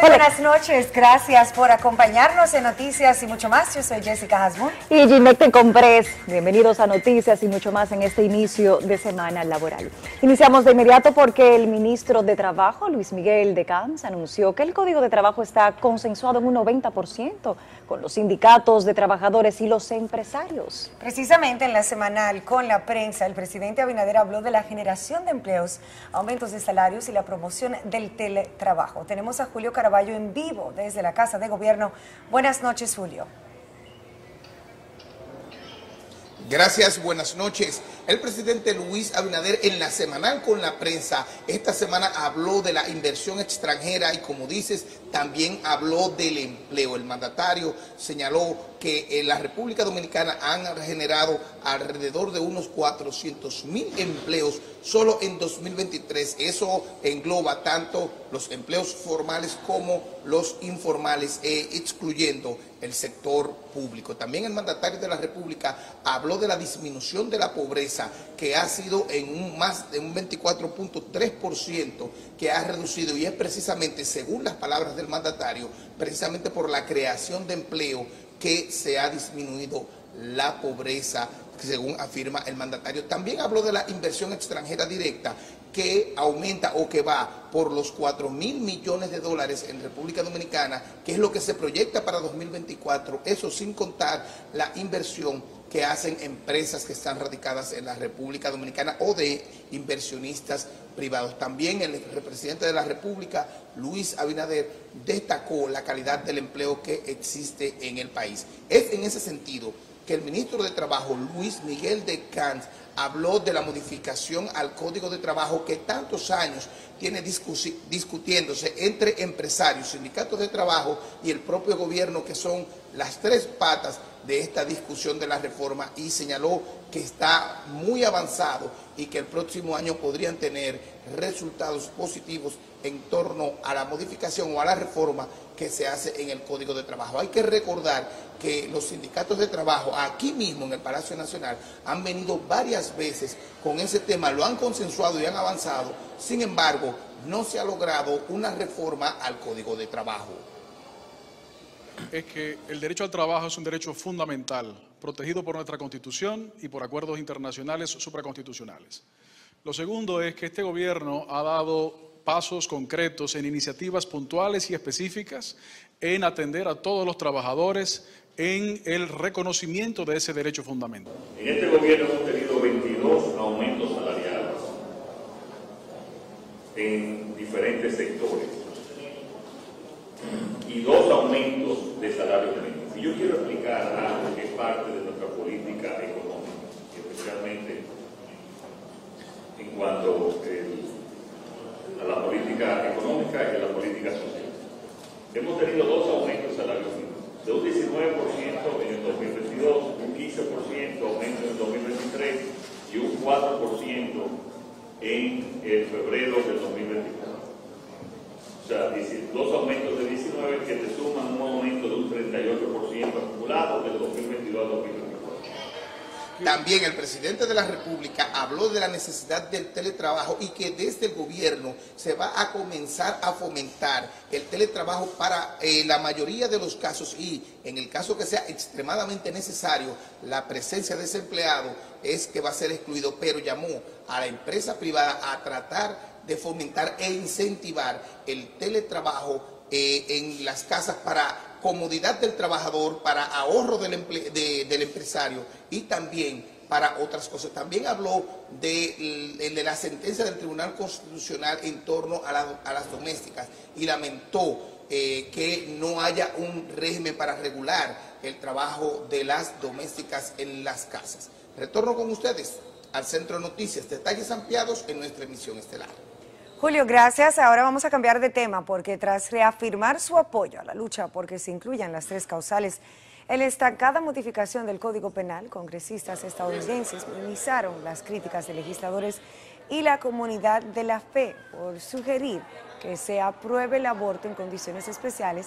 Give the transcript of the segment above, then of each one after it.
Buenas noches, gracias por acompañarnos en Noticias y Mucho Más. Yo soy Jessica Hasbun. Y Ginette Comprés. Bienvenidos a Noticias y Mucho Más en este inicio de semana laboral. Iniciamos de inmediato porque el ministro de Trabajo, Luis Miguel de Camps, anunció que el Código de Trabajo está consensuado en un 90% con los sindicatos de trabajadores y los empresarios. Precisamente en la semanal con la prensa, el presidente Abinader habló de la generación de empleos, aumentos de salarios y la promoción del teletrabajo. Tenemos a Julio Carabinero en vivo desde la Casa de Gobierno. Buenas noches, Julio. Gracias, buenas noches. El presidente Luis Abinader en la semanal con la prensa, esta semana habló de la inversión extranjera y, como dices, también habló del empleo. El mandatario señaló que en la República Dominicana han generado alrededor de unos 400.000 empleos solo en 2023. Eso engloba tanto los empleos formales como los informales, excluyendo el sector público. También el mandatario de la República habló de la disminución de la pobreza, que ha sido en más de un 24.3% que ha reducido, y es precisamente, según las palabras del mandatario, precisamente por la creación de empleo que se ha disminuido la pobreza, según afirma el mandatario. También habló de la inversión extranjera directa, que aumenta o que va por los 4.000 millones de dólares en República Dominicana, que es lo que se proyecta para 2024, eso sin contar la inversión que hacen empresas que están radicadas en la República Dominicana o de inversionistas privados. También el presidente de la República, Luis Abinader, destacó la calidad del empleo que existe en el país. Es en ese sentido que el ministro de Trabajo, Luis Miguel de Cannes, habló de la modificación al Código de Trabajo que tantos años tiene discutiéndose entre empresarios, sindicatos de trabajo y el propio gobierno, que son las tres patas de esta discusión de la reforma, y señaló que está muy avanzado y que el próximo año podrían tener resultados positivos en torno a la modificación o a la reforma que se hace en el Código de Trabajo. Hay que recordar que los sindicatos de trabajo aquí mismo en el Palacio Nacional han venido varias veces con ese tema, lo han consensuado y han avanzado. Sin embargo, no se ha logrado una reforma al Código de Trabajo. Es que el derecho al trabajo es un derecho fundamental, protegido por nuestra Constitución y por acuerdos internacionales supraconstitucionales. Lo segundo es que este gobierno ha dado pasos concretos en iniciativas puntuales y específicas en atender a todos los trabajadores en el reconocimiento de ese derecho fundamental. En este gobierno hemos tenido 22 aumentos salariales en diferentes sectores y 2 aumentos de salario mínimo. Y yo quiero explicar algo que es parte de nuestra política económica, especialmente en cuanto a la política económica y a la política social. Hemos tenido 2 aumentos salariales, de un 19% en el 2022, un 15% aumento en el 2023 y un 4% en el febrero del 2024. O sea, 2 aumentos de 19 que te suman un aumento de un 38% acumulado del 2022 al 2023. También el presidente de la República habló de la necesidad del teletrabajo y que desde el gobierno se va a comenzar a fomentar el teletrabajo para la mayoría de los casos, y en el caso que sea extremadamente necesario la presencia de ese empleado es que va a ser excluido, pero llamó a la empresa privada a tratar de fomentar e incentivar el teletrabajo en las casas para comodidad del trabajador, para ahorro del empresario y también para otras cosas. También habló de la sentencia del Tribunal Constitucional en torno a las domésticas y lamentó que no haya un régimen para regular el trabajo de las domésticas en las casas. Retorno con ustedes al Centro de Noticias, detalles ampliados en nuestra emisión estelar. Julio, gracias. Ahora vamos a cambiar de tema porque tras reafirmar su apoyo a la lucha porque se incluyan las 3 causales en la estancada modificación del Código Penal, congresistas estadounidenses minimizaron las críticas de legisladores y la comunidad de la fe por sugerir que se apruebe el aborto en condiciones especiales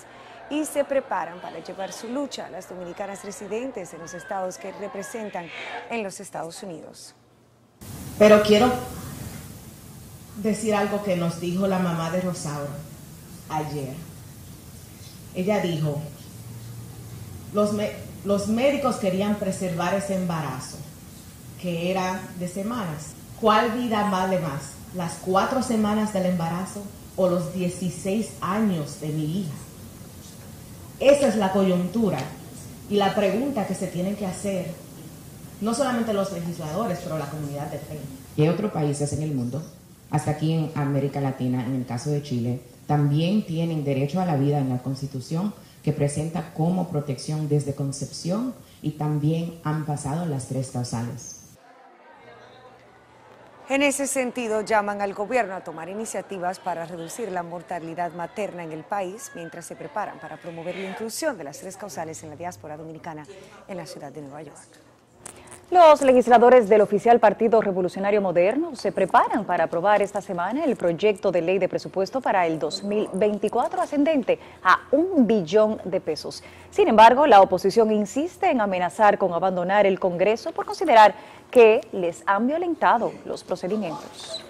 y se preparan para llevar su lucha a las dominicanas residentes en los estados que representan en los Estados Unidos. Pero quiero decir algo que nos dijo la mamá de Rosaura ayer. Ella dijo, los médicos querían preservar ese embarazo, que era de semanas. ¿Cuál vida vale más? ¿Las 4 semanas del embarazo o los 16 años de mi hija? Esa es la coyuntura y la pregunta que se tienen que hacer, no solamente los legisladores, pero la comunidad de fe. Y hay otros países en el mundo, hasta aquí en América Latina, en el caso de Chile, también tienen derecho a la vida en la Constitución, que presenta como protección desde concepción, y también han pasado las 3 causales. En ese sentido, llaman al gobierno a tomar iniciativas para reducir la mortalidad materna en el país, mientras se preparan para promover la inclusión de las 3 causales en la diáspora dominicana en la ciudad de Nueva York. Los legisladores del oficial Partido Revolucionario Moderno se preparan para aprobar esta semana el proyecto de ley de presupuesto para el 2024 ascendente a $1 billón de pesos. Sin embargo, la oposición insiste en amenazar con abandonar el Congreso por considerar que les han violentado los procedimientos.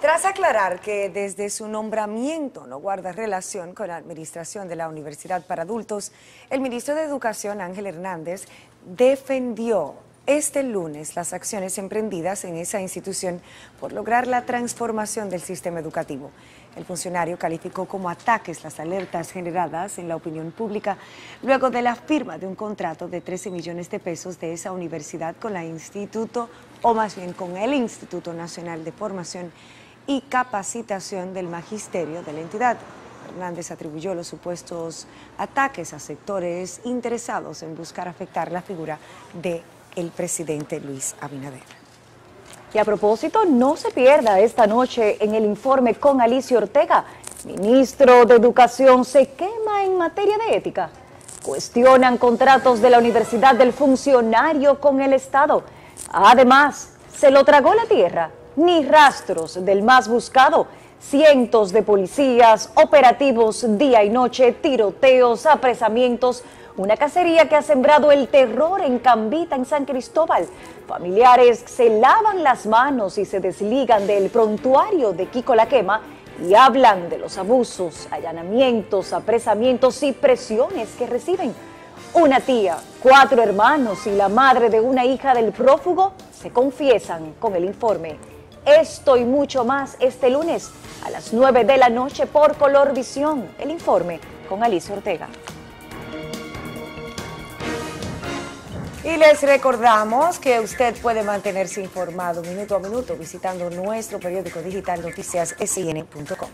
Tras aclarar que desde su nombramiento no guarda relación con la administración de la Universidad para Adultos, el ministro de Educación, Ángel Hernández, defendió este lunes las acciones emprendidas en esa institución por lograr la transformación del sistema educativo. El funcionario calificó como ataques las alertas generadas en la opinión pública luego de la firma de un contrato de 13 millones de pesos de esa universidad con la instituto, o más bien con el Instituto Nacional de Formación y Capacitación del Magisterio de la entidad. Hernández atribuyó los supuestos ataques a sectores interesados en buscar afectar la figura del presidente Luis Abinader. Y a propósito, no se pierda esta noche en El Informe con Alicia Ortega. Ministro de Educación se quema en materia de ética. Cuestionan contratos de la universidad del funcionario con el Estado. Además, se lo tragó la tierra. Ni rastros del más buscado, cientos de policías, operativos día y noche, tiroteos, apresamientos, una cacería que ha sembrado el terror en Cambita, en San Cristóbal. Familiares se lavan las manos y se desligan del prontuario de Kiko La Quema y hablan de los abusos, allanamientos, apresamientos y presiones que reciben. Una tía, 4 hermanos y la madre de una hija del prófugo se confiesan con El Informe. Esto y mucho más este lunes a las 9 de la noche por Color Visión, El Informe con Alicia Ortega. Y les recordamos que usted puede mantenerse informado minuto a minuto visitando nuestro periódico digital noticias SIN.com.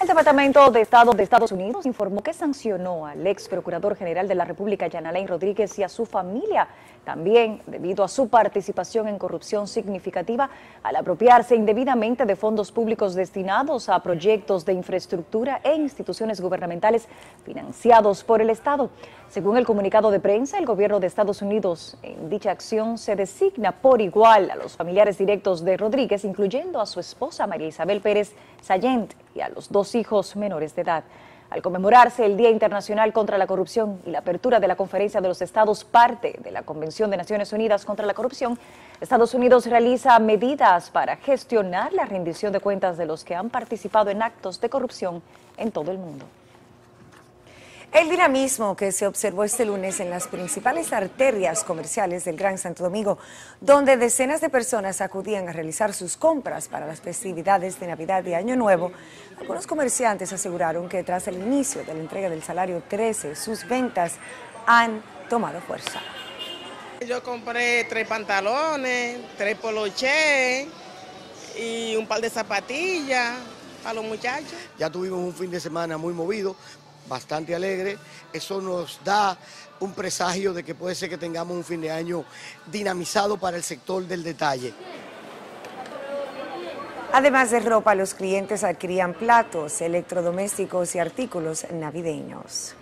El Departamento de Estado de Estados Unidos informó que sancionó al ex procurador general de la República, Jean Alain Rodríguez, y a su familia, también debido a su participación en corrupción significativa al apropiarse indebidamente de fondos públicos destinados a proyectos de infraestructura e instituciones gubernamentales financiados por el Estado. Según el comunicado de prensa, el gobierno de Estados Unidos en dicha acción se designa por igual a los familiares directos de Rodríguez, incluyendo a su esposa María Isabel Pérez Sayent y a los 2 hijos menores de edad. Al conmemorarse el Día Internacional contra la Corrupción y la apertura de la Conferencia de los Estados, parte de la Convención de Naciones Unidas contra la Corrupción, Estados Unidos realiza medidas para gestionar la rendición de cuentas de los que han participado en actos de corrupción en todo el mundo. El dinamismo que se observó este lunes en las principales arterias comerciales del Gran Santo Domingo, donde decenas de personas acudían a realizar sus compras para las festividades de Navidad y Año Nuevo, algunos comerciantes aseguraron que tras el inicio de la entrega del salario 13, sus ventas han tomado fuerza. Yo compré 3 pantalones, 3 polochés y un par de zapatillas para los muchachos. Ya tuvimos un fin de semana muy movido, bastante alegre. Eso nos da un presagio de que puede ser que tengamos un fin de año dinamizado para el sector del detalle. Además de ropa, los clientes adquirían platos, electrodomésticos y artículos navideños.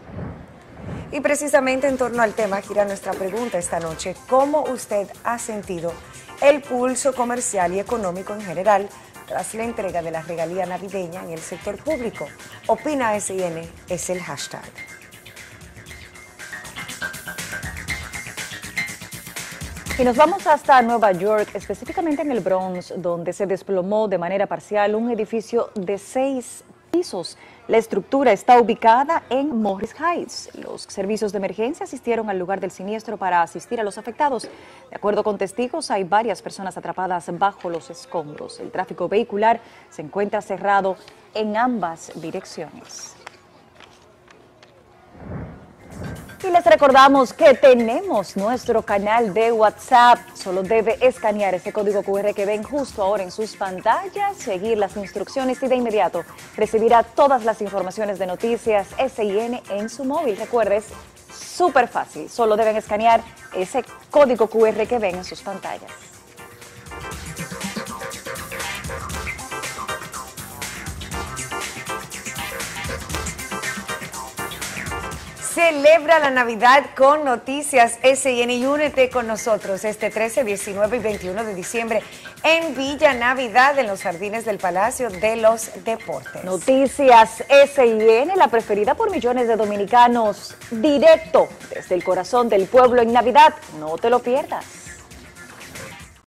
Y precisamente en torno al tema gira nuestra pregunta esta noche: ¿cómo usted ha sentido el pulso comercial y económico en general tras la entrega de la regalía navideña en el sector público? Opina SIN es el hashtag. Y nos vamos hasta Nueva York, específicamente en el Bronx, donde se desplomó de manera parcial un edificio de 6 pisos. La estructura está ubicada en Morris Heights. Los servicios de emergencia asistieron al lugar del siniestro para asistir a los afectados. De acuerdo con testigos, hay varias personas atrapadas bajo los escombros. El tráfico vehicular se encuentra cerrado en ambas direcciones. Y les recordamos que tenemos nuestro canal de WhatsApp. Solo debe escanear ese código QR que ven justo ahora en sus pantallas, seguir las instrucciones y de inmediato recibirá todas las informaciones de noticias SIN en su móvil. Recuerdes, súper fácil. Solo deben escanear ese código QR que ven en sus pantallas. Celebra la Navidad con Noticias SIN y únete con nosotros este 13, 19 y 21 de diciembre en Villa Navidad, en los jardines del Palacio de los Deportes. Noticias SIN, la preferida por millones de dominicanos, directo desde el corazón del pueblo en Navidad. No te lo pierdas.